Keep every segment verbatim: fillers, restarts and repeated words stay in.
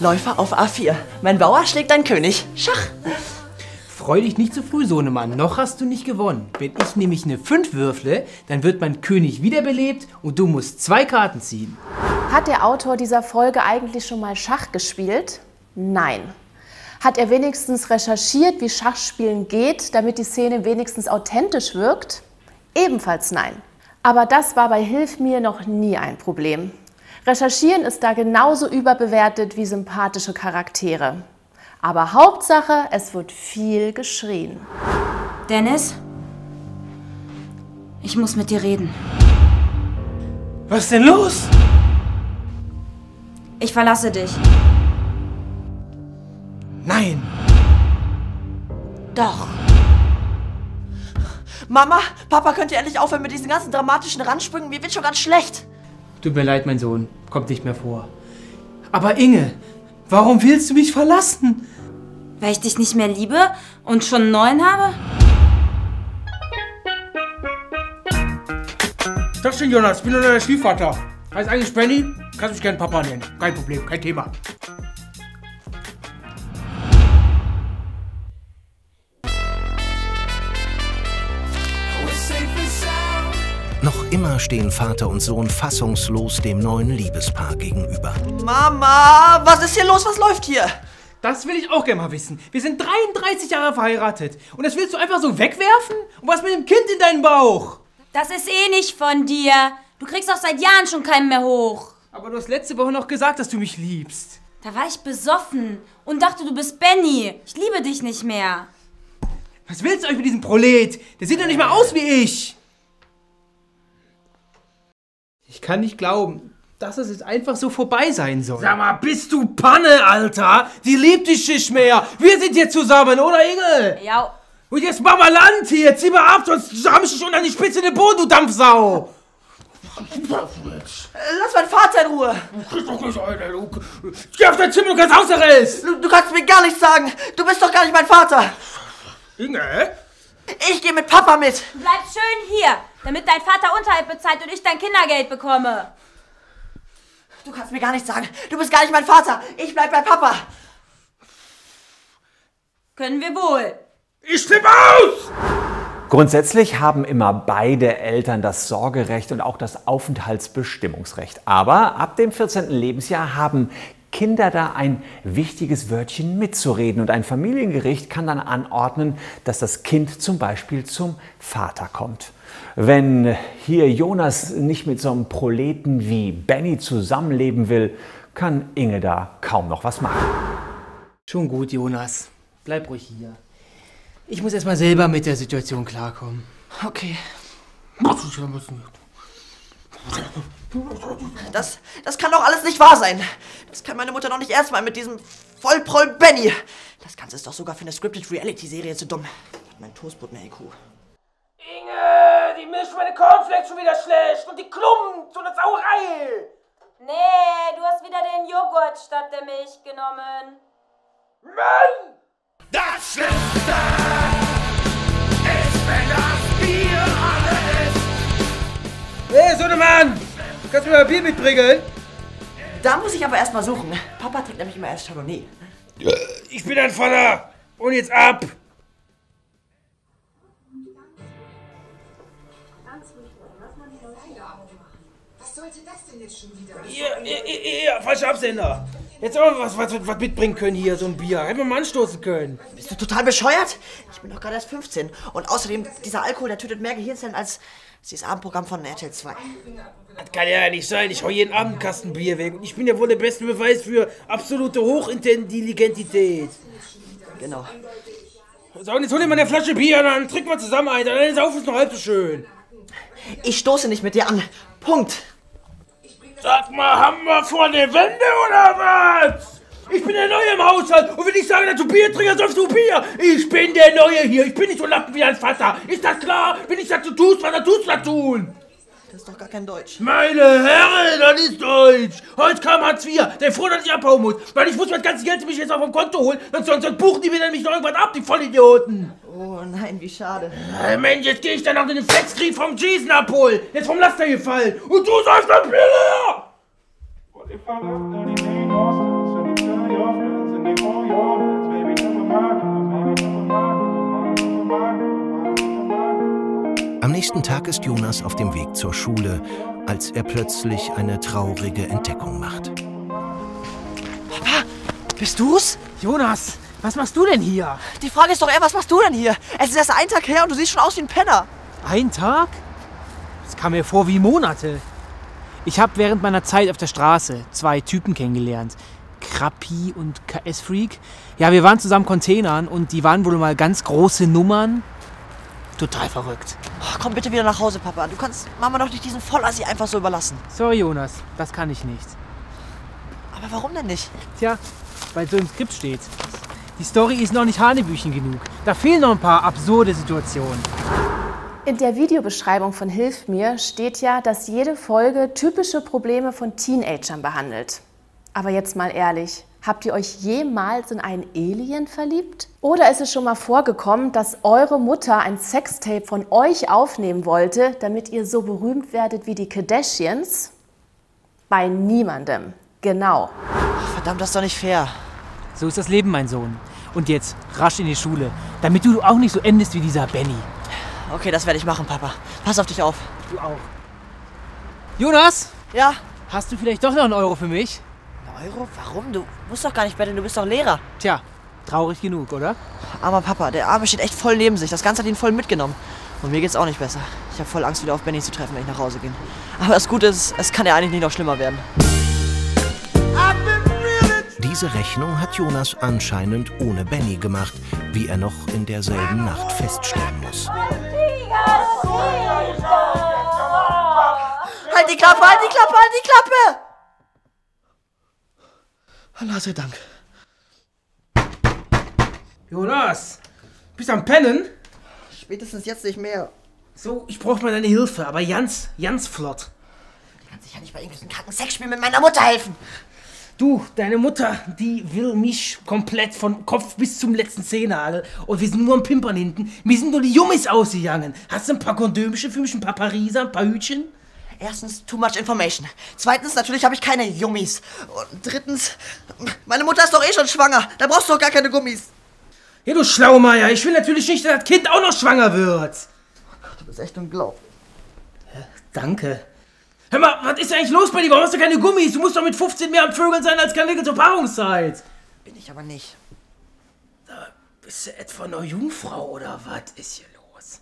Läufer auf A vier. Mein Bauer schlägt ein König. Schach. Freu dich nicht zu früh, Sohnemann. Noch hast du nicht gewonnen. Wenn ich nämlich eine fünf würfle, dann wird mein König wiederbelebt und du musst zwei Karten ziehen. Hat der Autor dieser Folge eigentlich schon mal Schach gespielt? Nein. Hat er wenigstens recherchiert, wie Schachspielen geht, damit die Szene wenigstens authentisch wirkt? Ebenfalls nein. Aber das war bei Hilwww mir noch nie ein Problem. Recherchieren ist da genauso überbewertet wie sympathische Charaktere. Aber Hauptsache, es wird viel geschrien. Dennis, ich muss mit dir reden. Was ist denn los? Ich verlasse dich. Nein. Doch. Mama, Papa, könnt ihr endlich aufhören mit diesen ganzen dramatischen Randsprüngen? Mir wird schon ganz schlecht. Tut mir leid, mein Sohn. Kommt nicht mehr vor. Aber Inge, warum willst du mich verlassen? Weil ich dich nicht mehr liebe und schon einen neuen habe? Das stimmt, Jonas. Ich bin nur der Stiefvater. Heißt eigentlich Benny? Kannst mich gerne Papa nennen. Kein Problem, kein Thema. Noch immer stehen Vater und Sohn fassungslos dem neuen Liebespaar gegenüber. Mama, was ist hier los? Was läuft hier? Das will ich auch gerne mal wissen. Wir sind dreiunddreißig Jahre verheiratet. Und das willst du einfach so wegwerfen? Und was mit dem Kind in deinen Bauch? Das ist eh nicht von dir. Du kriegst auch seit Jahren schon keinen mehr hoch. Aber du hast letzte Woche noch gesagt, dass du mich liebst. Da war ich besoffen und dachte, du bist Benny. Ich liebe dich nicht mehr. Was willst du euch mit diesem Prolet? Der sieht doch nicht mal aus wie ich. Ich kann nicht glauben, dass es jetzt einfach so vorbei sein soll. Sag mal, bist du Panne, Alter? Die liebt dich nicht mehr. Wir sind hier zusammen, oder, Inge? Ja. Und jetzt mach mal Land hier. Zieh mal ab, sonst ramm ich dich unter die Spitze in den Boden, du Dampfsau. Lass meinen Vater in Ruhe. Du kriegst doch nicht einen, du. Geh auf dein Zimmer, du kannst ausreißen. Du, du kannst mir gar nichts sagen. Du bist doch gar nicht mein Vater. Inge? Ich gehe mit Papa mit. Bleib schön hier, damit dein Vater Unterhalt bezahlt und ich dein Kindergeld bekomme. Du kannst mir gar nichts sagen. Du bist gar nicht mein Vater. Ich bleib bei Papa. Können wir wohl. Ich flippe aus! Grundsätzlich haben immer beide Eltern das Sorgerecht und auch das Aufenthaltsbestimmungsrecht. Aber ab dem vierzehnten Lebensjahr haben Kinder da ein wichtiges Wörtchen mitzureden. Und ein Familiengericht kann dann anordnen, dass das Kind zum Beispiel zum Vater kommt. Wenn hier Jonas nicht mit so einem Proleten wie Benny zusammenleben will, kann Inge da kaum noch was machen. Schon gut, Jonas. Bleib ruhig hier. Ich muss erstmal selber mit der Situation klarkommen. Okay. Das, das kann doch alles nicht wahr sein. Das kann meine Mutter noch nicht erstmal mit diesem Vollproll Benny. Das Ganze ist doch sogar für eine Scripted-Reality-Serie zu dumm. Hat mein Toastbrot mehr I Q. Inge, die Milch für meine Cornflakes schon wieder schlecht und die klumpt und das Sauerei. Nee, du hast wieder den Joghurt statt der Milch genommen. Mann! Das Schlimmste ist, wenn das Bier alle ist. Hey, Sohnemann! Kannst du mir mal Bier mitbringen? Da muss ich aber erstmal suchen. Papa trinkt nämlich immer erst Chardonnay. Ich bin ein Vater! Und jetzt ab! Was sollte das denn jetzt schon wieder? Ja, ja, falscher Absender! Jetzt auch was, was, was mitbringen können hier, so ein Bier. Hätten wir mal anstoßen können. Bist du total bescheuert? Ich bin doch gerade erst fünfzehn. Und außerdem, dieser Alkohol, der tötet mehr Gehirnzellen als dieses Abendprogramm von R T L zwei. Das kann ja nicht sein. Ich hau jeden Abend einen Kasten Bier weg. Ich bin ja wohl der beste Beweis für absolute Hochintelligentität. Genau. So, und jetzt hol dir mal eine Flasche Bier und dann trinken wir zusammen ein. Dann ist es noch halb so schön. Ich stoße nicht mit dir an. Punkt. Sag mal, haben wir vor der Wende oder was? Ich bin der Neue im Haushalt und wenn ich sage, dass du Bier trinkst, sollst du Bier. Ich bin der Neue hier, ich bin nicht so Lappen wie ein Vater. Ist das klar? Wenn ich sage, du tust, was tust du tun? Das ist doch gar kein Deutsch. Meine Herren, das ist Deutsch. Heute kam Hartz vier, der froh, dass ich abhauen muss. Weil ich muss mein ganzes Geld mich jetzt auf dem Konto holen, sonst, sonst buchen die mir nämlich noch irgendwas ab, die Vollidioten. Oh nein, wie schade. Äh, Mensch, jetzt gehe ich dann noch den Flexkrieg vom Jason abholen. Jetzt vom Laster gefallen. Und du sollst das Pille! Am nächsten Tag ist Jonas auf dem Weg zur Schule, als er plötzlich eine traurige Entdeckung macht. Papa, bist du's? Jonas, was machst du denn hier? Die Frage ist doch eher, was machst du denn hier? Es ist erst ein Tag her und du siehst schon aus wie ein Penner. Ein Tag? Das kam mir vor wie Monate. Ich habe während meiner Zeit auf der Straße zwei Typen kennengelernt. Krappi und K S-Freak. Ja, wir waren zusammen Containern und die waren wohl mal ganz große Nummern. Total verrückt. Ach, komm bitte wieder nach Hause, Papa. Du kannst Mama doch nicht diesen Vollassi einfach so überlassen. Sorry, Jonas. Das kann ich nicht. Aber warum denn nicht? Tja, weil so im Skript steht. Die Story ist noch nicht hanebüchen genug. Da fehlen noch ein paar absurde Situationen. In der Videobeschreibung von Hilwww mir steht ja, dass jede Folge typische Probleme von Teenagern behandelt. Aber jetzt mal ehrlich. Habt ihr euch jemals in einen Alien verliebt? Oder ist es schon mal vorgekommen, dass eure Mutter ein Sextape von euch aufnehmen wollte, damit ihr so berühmt werdet wie die Kardashians? Bei niemandem. Genau. Verdammt, das ist doch nicht fair. So ist das Leben, mein Sohn. Und jetzt rasch in die Schule, damit du auch nicht so endest wie dieser Benny. Okay, das werde ich machen, Papa. Pass auf dich auf. Du auch. Jonas? Ja? Hast du vielleicht doch noch einen Euro für mich? Euro? Warum? Du musst doch gar nicht betteln, du bist doch Lehrer. Tja, traurig genug, oder? Armer Papa, der Arme steht echt voll neben sich. Das Ganze hat ihn voll mitgenommen. Und mir geht's auch nicht besser. Ich habe voll Angst, wieder auf Benny zu treffen, wenn ich nach Hause gehe. Aber das Gute ist, es kann ja eigentlich nicht noch schlimmer werden. Diese Rechnung hat Jonas anscheinend ohne Benny gemacht, wie er noch in derselben Nacht feststellen muss. Halt die Klappe, halt die Klappe, halt die Klappe! Allah sei Dank. Jonas, bist du am Pennen? Spätestens jetzt nicht mehr. So, ich brauche mal deine Hilfe, aber ganz, ganz flott. Du kannst dich ja nicht bei irgendwelchen kranken Sexspielen mit meiner Mutter helfen. Du, deine Mutter, die will mich komplett von Kopf bis zum letzten Zehennagel. Und wir sind nur am Pimpern hinten. Mir sind nur die Jummis ausgegangen. Hast du ein paar Kondömchen für mich, ein paar Pariser, ein paar Hütchen? Erstens, too much information. Zweitens, natürlich habe ich keine Jummis. Und drittens, meine Mutter ist doch eh schon schwanger. Da brauchst du doch gar keine Gummis. Ja, du Schlaumeier, ich will natürlich nicht, dass das Kind auch noch schwanger wird. Du bist echt unglaublich. Ja, danke. Hör mal, was ist eigentlich los bei dir? Warum hast du keine Gummis? Du musst doch mit fünfzehn mehr am Vögeln sein als Kaninchen zur Paarungszeit. Bin ich aber nicht. Da bist du etwa noch Jungfrau oder was ist hier los?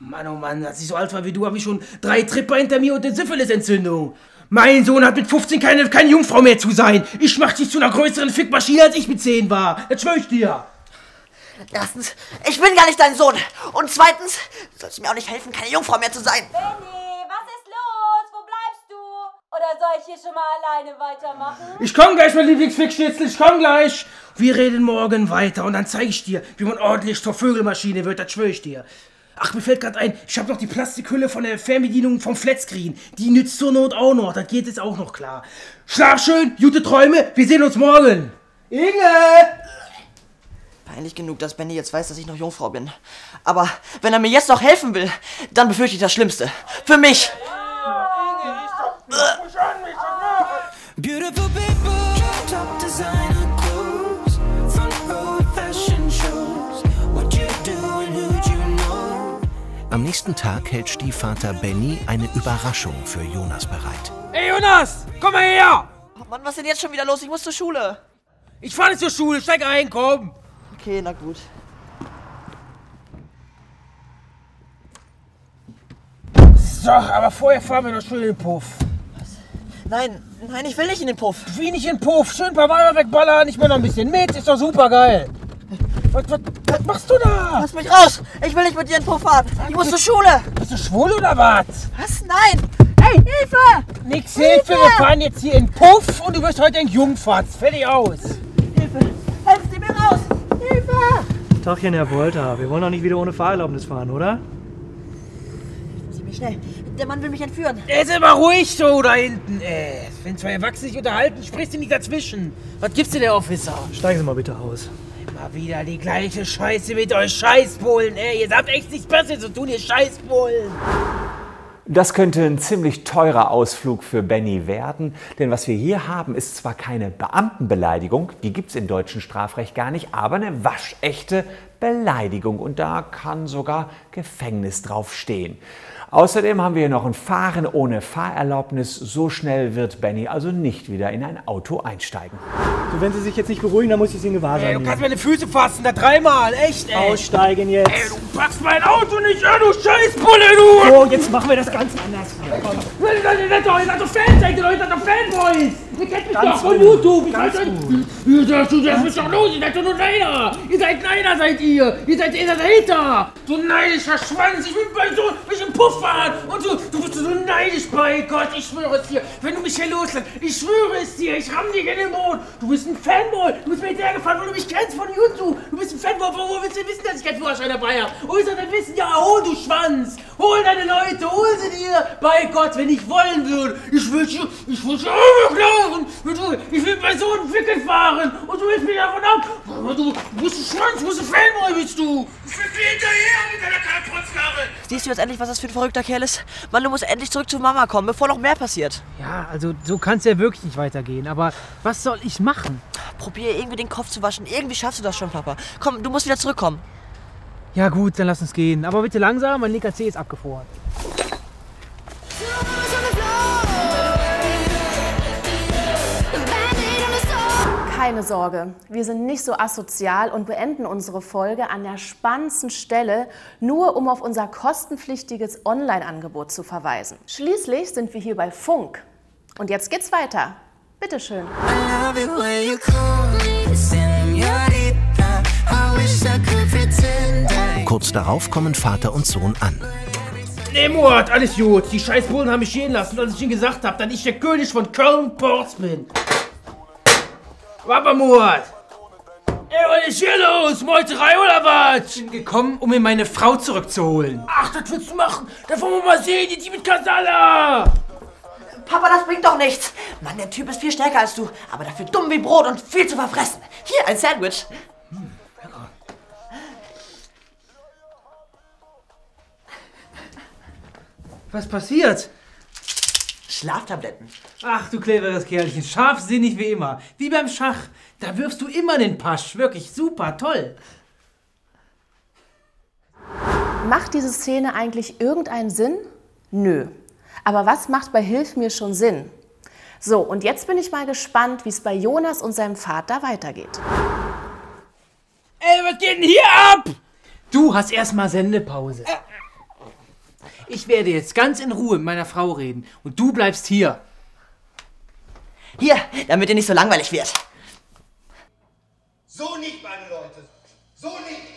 Mann, oh Mann, als ich so alt war wie du, habe ich schon drei Tripper hinter mir und eine Syphilis-Entzündung. Mein Sohn hat mit fünfzehn keine, keine Jungfrau mehr zu sein. Ich mach dich zu einer größeren Fickmaschine, als ich mit zehn war. Das schwör ich dir. Erstens, ich bin gar nicht dein Sohn. Und zweitens, du sollst mir auch nicht helfen, keine Jungfrau mehr zu sein. Benny, was ist los? Wo bleibst du? Oder soll ich hier schon mal alleine weitermachen? Ich komm gleich, mein Lieblingsfickschnitzel, ich komm gleich. Wir reden morgen weiter und dann zeige ich dir, wie man ordentlich zur Vögelmaschine wird. Das schwör ich dir. Ach, mir fällt gerade ein, ich habe noch die Plastikhülle von der Fernbedienung vom Flatscreen. Die nützt zur Not auch noch, das geht jetzt auch noch klar. Schlaf schön, gute Träume, wir sehen uns morgen. Inge! Peinlich genug, dass Benny jetzt weiß, dass ich noch Jungfrau bin. Aber wenn er mir jetzt noch helfen will, dann befürchte ich das Schlimmste. Für mich! Beautiful people, top designer clothes, front row fashion shows, what you do and who. Am nächsten Tag hält Stiefvater Benny eine Überraschung für Jonas bereit. Ey Jonas, komm mal her! Oh Mann, was ist denn jetzt schon wieder los? Ich muss zur Schule. Ich fahre nicht zur Schule, steig ein, komm! Okay, na gut. So, aber vorher fahren wir noch schön in den Puff. Was? Nein, nein, ich will nicht in den Puff. Ich will nicht in den Puff, schön ein paar Weiber wegballern, ich will noch ein bisschen mit, ist doch super geil. Was, was, was machst du da? Lass mich raus! Ich will nicht mit dir in den Puff fahren! Ich muss zur Schule! Bist du schwul oder was? Was? Nein! Hey, Hilfe! Nix Hilfe! Hilfe. Wir fahren jetzt hier in den Puff und du wirst heute entjungfert. Fertig aus! Hilfe! Helfen Sie mir raus! Hilfe! Tachchen, Herr Volta, wir wollen doch nicht wieder ohne Fahrerlaubnis fahren, oder? Helfen Sie mir schnell! Der Mann will mich entführen! Ey, sei mal ruhig so da hinten, ey! Wenn zwei Erwachsene sich unterhalten, sprichst du nicht dazwischen! Was gibt's dir, der Officer? Steigen Sie mal bitte aus! Mal wieder die gleiche Scheiße mit euch Scheißpolen, ey. Ihr habt echt nichts Besseres zu tun, ihr Scheißpolen. Das könnte ein ziemlich teurer Ausflug für Benny werden, denn was wir hier haben, ist zwar keine Beamtenbeleidigung, die gibt es im deutschen Strafrecht gar nicht, aber eine waschechte Beleidigung und da kann sogar Gefängnis draufstehen. Außerdem haben wir hier noch ein Fahren ohne Fahrerlaubnis. So schnell wird Benny also nicht wieder in ein Auto einsteigen. So, wenn Sie sich jetzt nicht beruhigen, dann muss ich Sie in Gewahrsam nehmen. Ey, du kannst meine Füße fassen, da dreimal, echt, ey. Aussteigen jetzt. Ey, du packst mein Auto nicht an, du Scheißbulle, du. So, jetzt machen wir das ganz anders. Komm. Ich hatte doch Fans, ich hatte doch Fanboys. Ihr kennt mich doch von YouTube. Ganz gut. Ihr seid doch los, ihr seid doch nur Neider. Ihr seid Neider, seid ihr. Ihr seid der Hater. So neidischer Schwanz, ich bin bei so einem Puff. Und so, du bist so neidisch, bei Gott, ich schwöre es dir, wenn du mich hier loslässt, ich schwöre es dir, ich ramm dich in den Boden. Du bist ein Fanboy, du bist mir hinterhergefahren, weil du mich kennst von YouTube. Du bist ein Fanboy, von wo willst du wissen, dass ich keinen Führerschein dabei habe? Wo willst du denn wissen? Ja, oh, du Schwanz, hol deine Leute, hol sie dir. Bei Gott, wenn ich wollen würde, ich will dich, ich will dich überklagen. Ich will bei so einem Wickel fahren und du willst mich davon ab. Aber du, du bist ein Schwanz, du bist ein Fanboy, bist du. Ich will dir hinterher mit deiner Kartoffelkarre. Siehst du jetzt endlich, was das für ein verrückter Kerl ist? Mann, du musst endlich zurück zu Mama kommen, bevor noch mehr passiert. Ja, also so kann es ja wirklich nicht weitergehen. Aber was soll ich machen? Probier irgendwie den Kopf zu waschen. Irgendwie schaffst du das schon, Papa. Komm, du musst wieder zurückkommen. Ja gut, dann lass uns gehen. Aber bitte langsam, mein linker Zeh ist abgefroren. Keine Sorge, wir sind nicht so asozial und beenden unsere Folge an der spannendsten Stelle, nur um auf unser kostenpflichtiges Online-Angebot zu verweisen. Schließlich sind wir hier bei Funk. Und jetzt geht's weiter. Bitteschön. Kurz darauf kommen Vater und Sohn an. Nee, Murat, alles gut. Die scheiß Bullen haben mich gehen lassen, als ich ihnen gesagt habe, dass ich der König von Köln-Porz bin. Papa Murat! Ey, was ist hier los? Meuterei oder was? Ich bin gekommen, um mir meine Frau zurückzuholen. Ach, das willst du machen? Da wollen wir mal sehen, die mit Kasala! Papa, das bringt doch nichts! Mann, der Typ ist viel stärker als du, aber dafür dumm wie Brot und viel zu verfressen. Hier, ein Sandwich. Hm, lecker. Was passiert? Schlaftabletten. Ach, du cleveres Kerlchen, scharfsinnig wie immer. Wie beim Schach, da wirfst du immer den Pasch. Wirklich super, toll. Macht diese Szene eigentlich irgendeinen Sinn? Nö. Aber was macht bei Hilwww mir schon Sinn? So, und jetzt bin ich mal gespannt, wie es bei Jonas und seinem Vater weitergeht. Ey, was geht denn hier ab? Du hast erstmal Sendepause. Ä Ich werde jetzt ganz in Ruhe mit meiner Frau reden und du bleibst hier. Hier, damit ihr nicht so langweilig wird. So nicht, meine Leute. So nicht.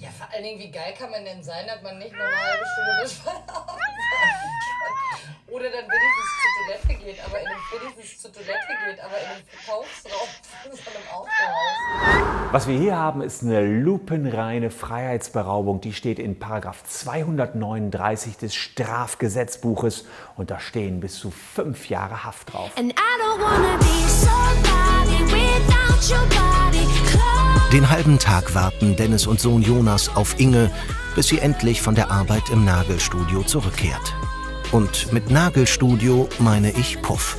Ja, vor allen Dingen, wie geil kann man denn sein, dass man nicht nur eine halbe Stunde durchfahren kann? Oder dann wenigstens zur Toilette geht, aber in einem, wenigstens zur Toilette geht, aber in einem Verkaufsraum von einem Autohaus. Was wir hier haben, ist eine lupenreine Freiheitsberaubung. Die steht in Paragraph zweihundertneununddreißig des Strafgesetzbuches. Und da stehen bis zu fünf Jahre Haft drauf. Den halben Tag warten Dennis und Sohn Jonas auf Inge, bis sie endlich von der Arbeit im Nagelstudio zurückkehrt. Und mit Nagelstudio meine ich Puff.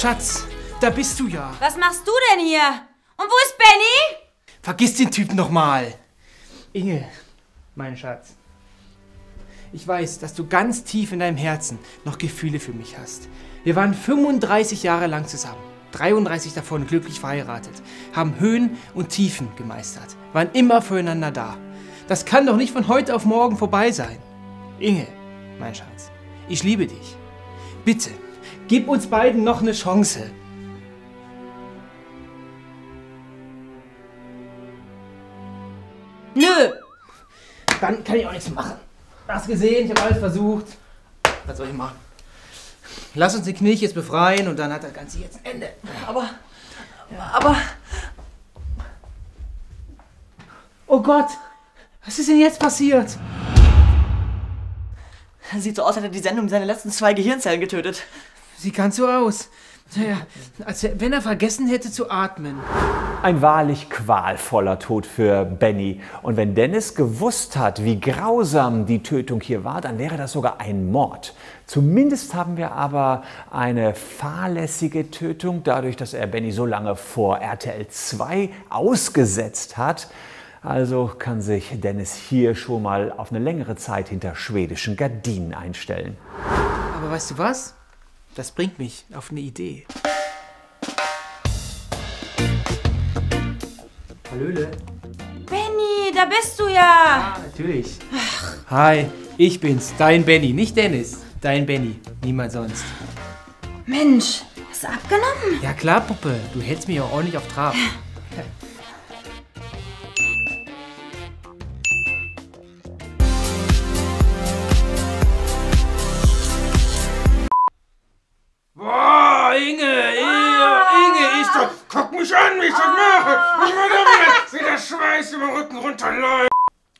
Schatz, da bist du ja. Was machst du denn hier? Und wo ist Benny? Vergiss den Typen nochmal. Inge, mein Schatz. Ich weiß, dass du ganz tief in deinem Herzen noch Gefühle für mich hast. Wir waren fünfunddreißig Jahre lang zusammen. dreiunddreißig davon glücklich verheiratet. Haben Höhen und Tiefen gemeistert. Waren immer füreinander da. Das kann doch nicht von heute auf morgen vorbei sein. Inge, mein Schatz. Ich liebe dich. Bitte, gib uns beiden noch eine Chance. Nö! Dann kann ich auch nichts machen. Hast gesehen, ich habe alles versucht. Was soll ich machen? Lass uns den Knilch jetzt befreien und dann hat das Ganze jetzt ein Ende. Aber, aber... Oh Gott, was ist denn jetzt passiert? Sieht so aus, als hätte die Sendung seine letzten zwei Gehirnzellen getötet. Sieht ganz so aus. Naja, als wenn er vergessen hätte zu atmen. Ein wahrlich qualvoller Tod für Benny. Und wenn Dennis gewusst hat, wie grausam die Tötung hier war, dann wäre das sogar ein Mord. Zumindest haben wir aber eine fahrlässige Tötung, dadurch, dass er Benny so lange vor R T L zwei ausgesetzt hat. Also kann sich Dennis hier schon mal auf eine längere Zeit hinter schwedischen Gardinen einstellen. Aber weißt du was? Das bringt mich auf eine Idee. Hallöle. Benny, da bist du ja. Ja, natürlich. Ach. Hi, ich bin's, dein Benny, nicht Dennis. Dein Benny, niemand sonst. Mensch, hast du abgenommen? Ja klar, Puppe, du hältst mich ja ordentlich auf Trab.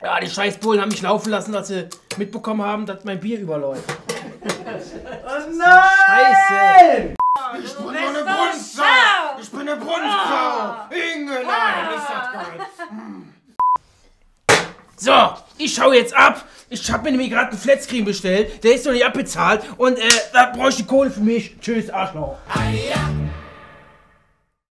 Ja, die scheiß Bullen haben mich laufen lassen, als sie mitbekommen haben, dass mein Bier überläuft. Oh nein! Scheiße! Ich bin eine Brunstsau! Ich bin eine Brunstsau! Inge, nein, ist das geil! So, ich schau jetzt ab. Ich hab mir nämlich gerade einen Flatscreen bestellt, der ist noch nicht abbezahlt und äh, da bräuchte ich die Kohle für mich. Tschüss, Arschloch!